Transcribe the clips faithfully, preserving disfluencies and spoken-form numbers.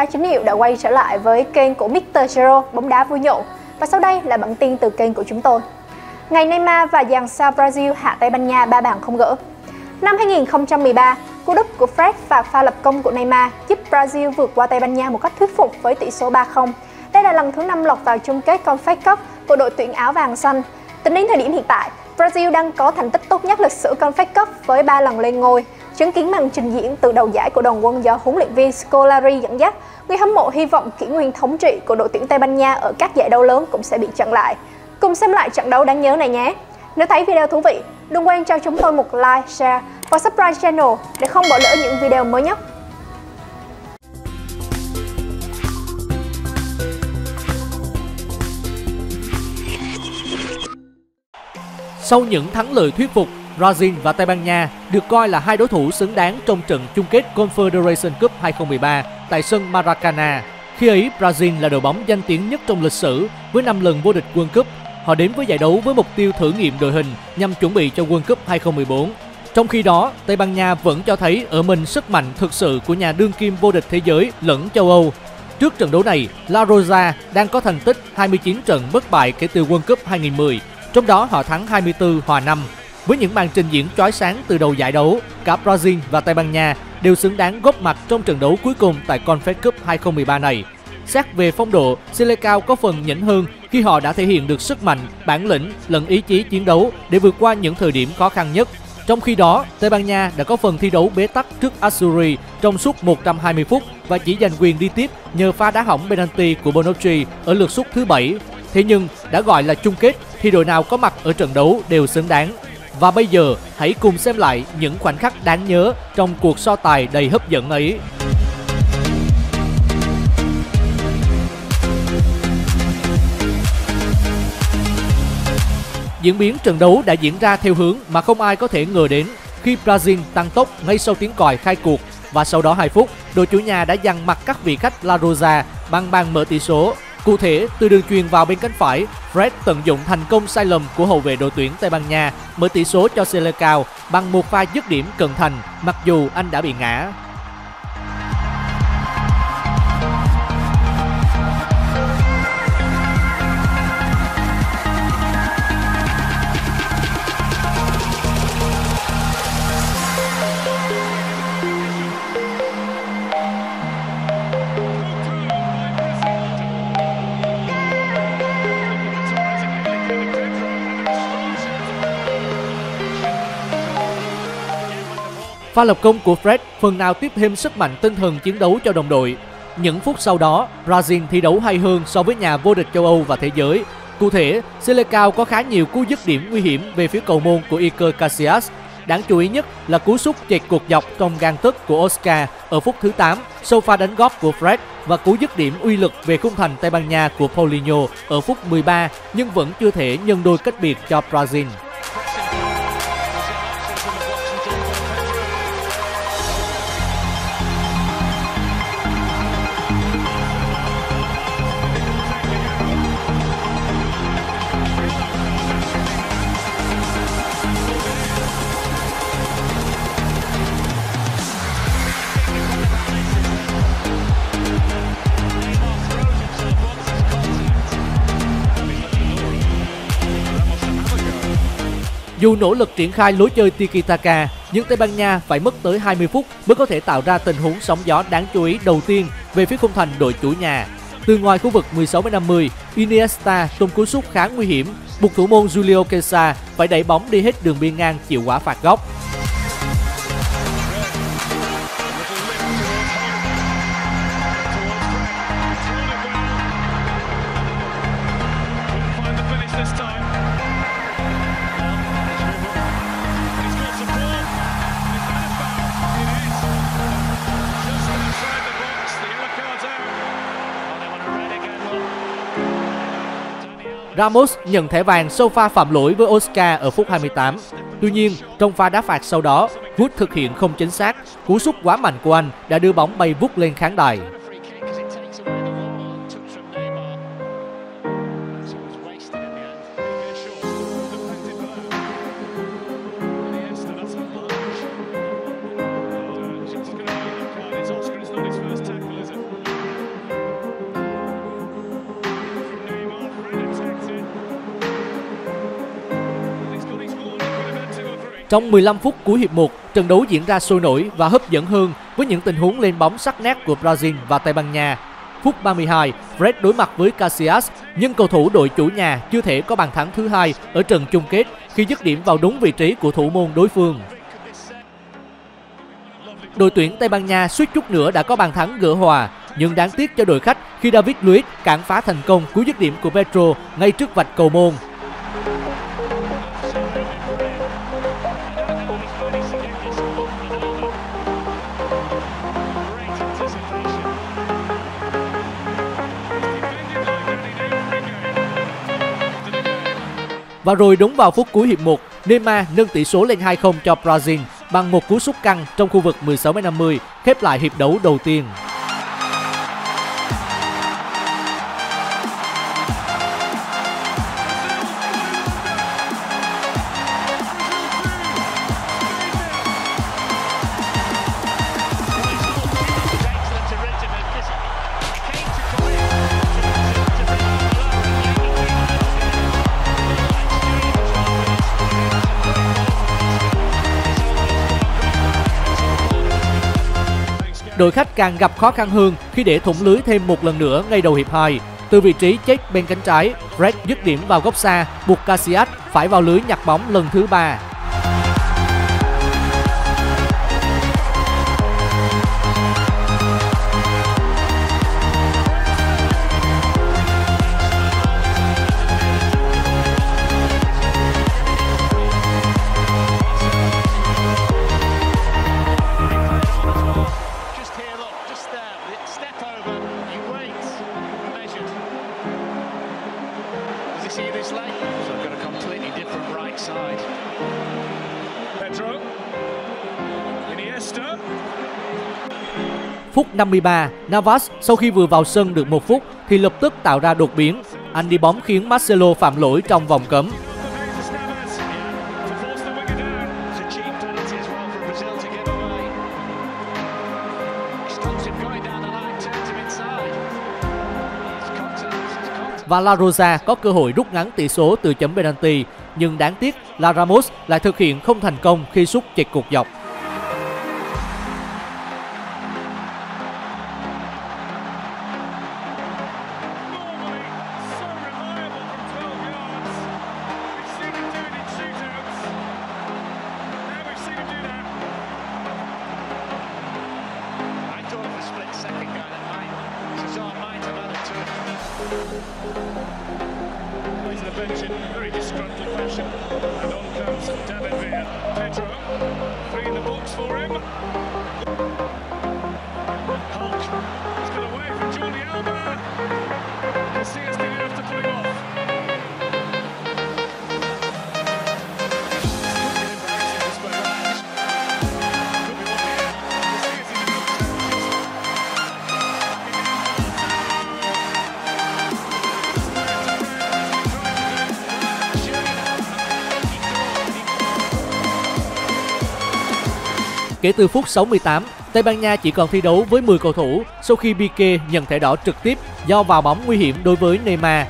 ba chính hiệu đã quay trở lại với kênh của mít tơ Zero bóng đá vui nhộn. Và sau đây là bản tin từ kênh của chúng tôi. Ngày Neymar và dàn sao Brazil hạ Tây Ban Nha ba bàn không gỡ. Năm hai nghìn không trăm mười ba, cú đúp của Fred và pha lập công của Neymar giúp Brazil vượt qua Tây Ban Nha một cách thuyết phục với tỷ số ba không. Đây là lần thứ năm lọt vào chung kết Confederation Cup của đội tuyển áo vàng xanh. Tính đến thời điểm hiện tại, Brazil đang có thành tích tốt nhất lịch sử Confederation Cup với ba lần lên ngôi, chứng kiến màn trình diễn từ đầu giải của đoàn quân do huấn luyện viên Scolari dẫn dắt. Người hâm mộ hy vọng kỷ nguyên thống trị của đội tuyển Tây Ban Nha ở các giải đấu lớn cũng sẽ bị chặn lại. Cùng xem lại trận đấu đáng nhớ này nhé! Nếu thấy video thú vị, đừng quên cho chúng tôi một like, share và subscribe channel để không bỏ lỡ những video mới nhất. Sau những thắng lợi thuyết phục, Brazil và Tây Ban Nha được coi là hai đối thủ xứng đáng trong trận chung kết Confederation Cup hai không một ba tại sân Maracana. Khi ấy, Brazil là đội bóng danh tiếng nhất trong lịch sử với năm lần vô địch World Cup. Họ đến với giải đấu với mục tiêu thử nghiệm đội hình nhằm chuẩn bị cho World Cup hai không một bốn. Trong khi đó, Tây Ban Nha vẫn cho thấy ở mình sức mạnh thực sự của nhà đương kim vô địch thế giới lẫn châu Âu. Trước trận đấu này, La Roja đang có thành tích hai mươi chín trận bất bại kể từ World Cup hai không một không, trong đó họ thắng hai mươi tư hòa năm. Với những màn trình diễn chói sáng từ đầu giải đấu, cả Brazil và Tây Ban Nha đều xứng đáng góp mặt trong trận đấu cuối cùng tại Confed Cup hai không một ba này. Xét về phong độ, Selecao có phần nhỉnh hơn khi họ đã thể hiện được sức mạnh, bản lĩnh lẫn ý chí chiến đấu để vượt qua những thời điểm khó khăn nhất. Trong khi đó, Tây Ban Nha đã có phần thi đấu bế tắc trước Azzurri trong suốt một trăm hai mươi phút và chỉ giành quyền đi tiếp nhờ pha đá hỏng penalty của Bonucci ở lượt sút thứ bảy. Thế nhưng, đã gọi là chung kết thì đội nào có mặt ở trận đấu đều xứng đáng. Và bây giờ, hãy cùng xem lại những khoảnh khắc đáng nhớ trong cuộc so tài đầy hấp dẫn ấy. Diễn biến trận đấu đã diễn ra theo hướng mà không ai có thể ngờ đến khi Brazil tăng tốc ngay sau tiếng còi khai cuộc và sau đó hai phút, đội chủ nhà đã dằn mặt các vị khách La Roja bằng bàn mở tỷ số. Cụ thể, từ đường chuyền vào bên cánh phải, Fred tận dụng thành công sai lầm của hậu vệ đội tuyển Tây Ban Nha mở tỷ số cho Selecao bằng một pha dứt điểm cận thành mặc dù anh đã bị ngã. Pha lập công của Fred phần nào tiếp thêm sức mạnh tinh thần chiến đấu cho đồng đội. Những phút sau đó, Brazil thi đấu hay hơn so với nhà vô địch châu Âu và thế giới. Cụ thể, Selecao có khá nhiều cú dứt điểm nguy hiểm về phía cầu môn của Iker Casillas. Đáng chú ý nhất là cú sút chệch cột dọc trong gang tấc của Oscar ở phút thứ tám sau pha đánh góp của Fred và cú dứt điểm uy lực về khung thành Tây Ban Nha của Paulinho ở phút mười ba nhưng vẫn chưa thể nhân đôi cách biệt cho Brazil. Dù nỗ lực triển khai lối chơi Tikitaka, nhưng Tây Ban Nha phải mất tới hai mươi phút mới có thể tạo ra tình huống sóng gió đáng chú ý đầu tiên về phía khung thành đội chủ nhà. Từ ngoài khu vực mười sáu mét năm mươi, Iniesta tung cú sút khá nguy hiểm, buộc thủ môn Julio Cesar phải đẩy bóng đi hết đường biên ngang chịu quả phạt góc. Ramos nhận thẻ vàng sau pha phạm lỗi với Oscar ở phút hai mươi tám. Tuy nhiên, trong pha đá phạt sau đó, Hulk thực hiện không chính xác. Cú sút quá mạnh của anh đã đưa bóng bay vút lên khán đài. Trong mười lăm phút cuối hiệp một, trận đấu diễn ra sôi nổi và hấp dẫn hơn với những tình huống lên bóng sắc nét của Brazil và Tây Ban Nha. Phút ba mươi hai, Fred đối mặt với Casillas nhưng cầu thủ đội chủ nhà chưa thể có bàn thắng thứ hai ở trận chung kết khi dứt điểm vào đúng vị trí của thủ môn đối phương. Đội tuyển Tây Ban Nha suýt chút nữa đã có bàn thắng gỡ hòa, nhưng đáng tiếc cho đội khách khi David Luiz cản phá thành công cú dứt điểm của Petro ngay trước vạch cầu môn. Và rồi đúng vào phút cuối hiệp một, Neymar nâng tỷ số lên hai không cho Brazil bằng một cú sút căng trong khu vực mười sáu mét năm mươi, khép lại hiệp đấu đầu tiên. Đội khách càng gặp khó khăn hơn khi để thủng lưới thêm một lần nữa ngay đầu hiệp hai. Từ vị trí chết bên cánh trái, Fred dứt điểm vào góc xa, buộc Casillas phải vào lưới nhặt bóng lần thứ ba. Pedro, Iniesta. Phút năm mươi ba, Navas sau khi vừa vào sân được một phút thì lập tức tạo ra đột biến. Anh đi bóng khiến Marcelo phạm lỗi trong vòng cấm. Và La Roja có cơ hội rút ngắn tỷ số từ chấm penalty, nhưng đáng tiếc là Ramos lại thực hiện không thành công khi sút chệch cột dọc. Kể từ phút sáu mươi tám, Tây Ban Nha chỉ còn thi đấu với mười cầu thủ sau khi Pique nhận thẻ đỏ trực tiếp do vào bóng nguy hiểm đối với Neymar.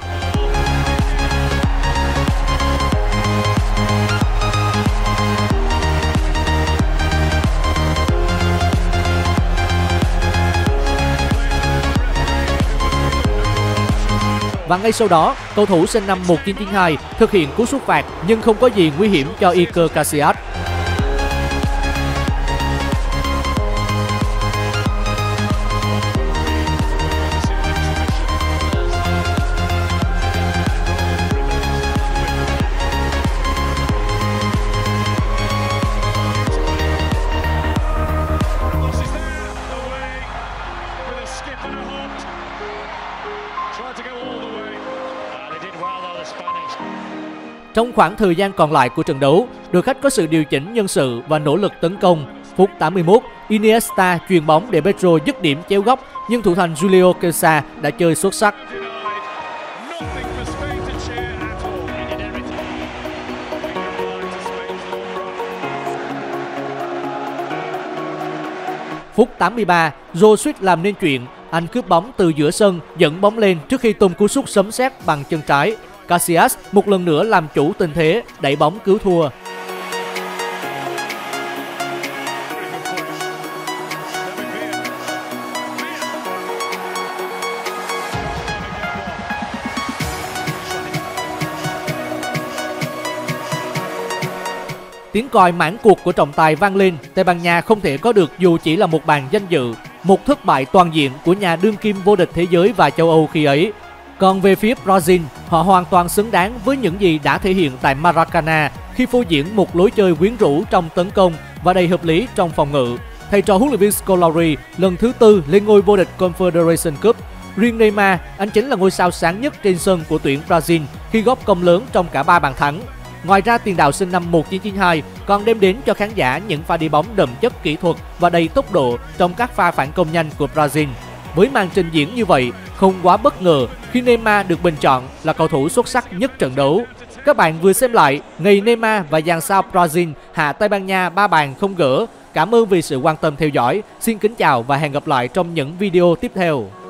Và ngay sau đó, cầu thủ sinh năm một nghìn chín trăm chín mươi hai thực hiện cú sút phạt nhưng không có gì nguy hiểm cho Iker Casillas. Trong khoảng thời gian còn lại của trận đấu, đội khách có sự điều chỉnh nhân sự và nỗ lực tấn công. Phút tám mươi mốt, Iniesta chuyền bóng để Pedro dứt điểm chéo góc nhưng thủ thành Julio Cesar đã chơi xuất sắc. Phút tám mươi ba, Joe suýt làm nên chuyện, anh cướp bóng từ giữa sân, dẫn bóng lên trước khi tung cú sút sấm sét bằng chân trái. Casillas một lần nữa làm chủ tình thế, đẩy bóng cứu thua. Tiếng còi mãn cuộc của trọng tài vang lên. Tây Ban Nha không thể có được dù chỉ là một bàn danh dự, một thất bại toàn diện của nhà đương kim vô địch thế giới và châu Âu khi ấy. Còn về phía Brazil, họ hoàn toàn xứng đáng với những gì đã thể hiện tại Maracana khi phô diễn một lối chơi quyến rũ trong tấn công và đầy hợp lý trong phòng ngự. Thầy trò huấn luyện viên Scolari lần thứ tư lên ngôi vô địch Confederation Cup. Riêng Neymar, anh chính là ngôi sao sáng nhất trên sân của tuyển Brazil khi góp công lớn trong cả ba bàn thắng. Ngoài ra, tiền đạo sinh năm một nghìn chín trăm chín mươi hai còn đem đến cho khán giả những pha đi bóng đậm chất kỹ thuật và đầy tốc độ trong các pha phản công nhanh của Brazil. Với màn trình diễn như vậy, không quá bất ngờ khi Neymar được bình chọn là cầu thủ xuất sắc nhất trận đấu. Các bạn vừa xem lại ngày Neymar và dàn sao Brazil hạ Tây Ban Nha ba bàn không gỡ. Cảm ơn vì sự quan tâm theo dõi. Xin kính chào và hẹn gặp lại trong những video tiếp theo.